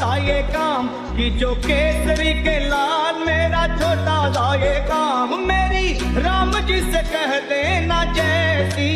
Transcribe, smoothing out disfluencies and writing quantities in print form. सा ये काम कि जो केसरी के लाल, मेरा छोटा सा ये काम, मेरी राम जी से कह देना जैसी